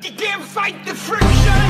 The damn fight, the friction!